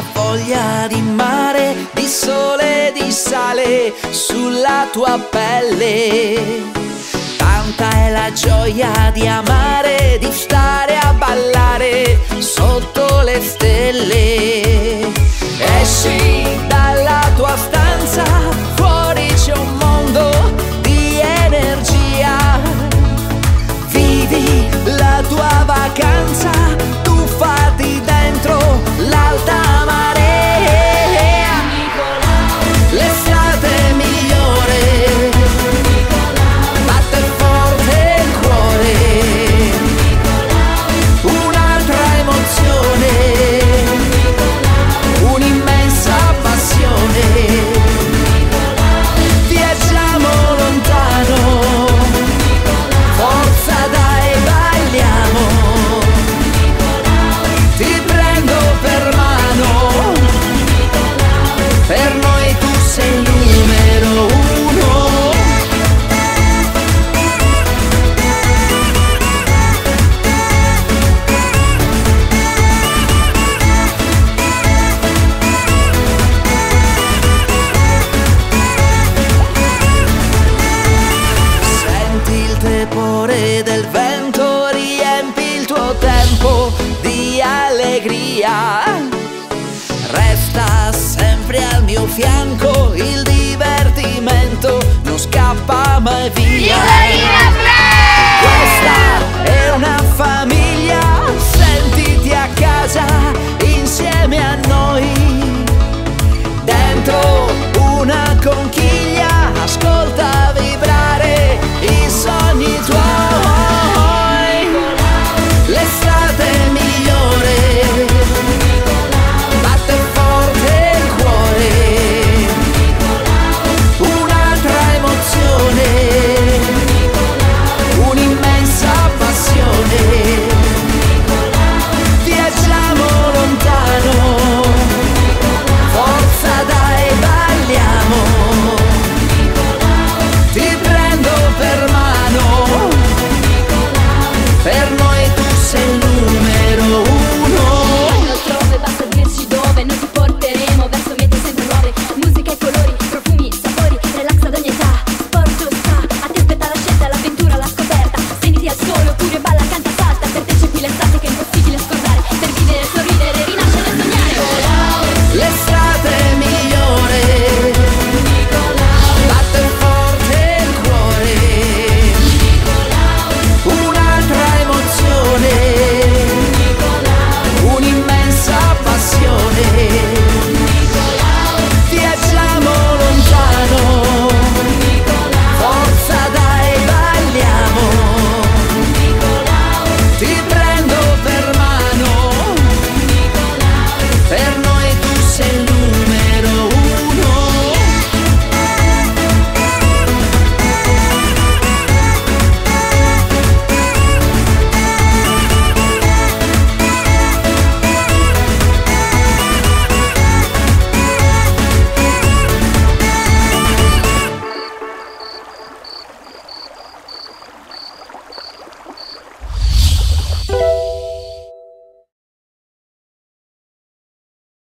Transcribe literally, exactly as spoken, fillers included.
una foglia di mare, di sole e di sale sulla tua pelle. Tanta è la gioia di amare, di stare a ballare sotto le stelle. Esci dalla tua stanza, fuori c'è un mondo di energia. Vivi la tua vacanza, tuffati dentro l'alta marea. L'estate migliore, batte forte il cuore. Un'altra emozione, un'immensa passione. Viaggiamo lontano, forza dai, balliamo. Ti prendo per mano, per noi tu sei il numero uno. Senti il tepore del vento, riempi il tuo tempo di allegria. Resta sempre al mio fianco, il divertimento non scappa mai via.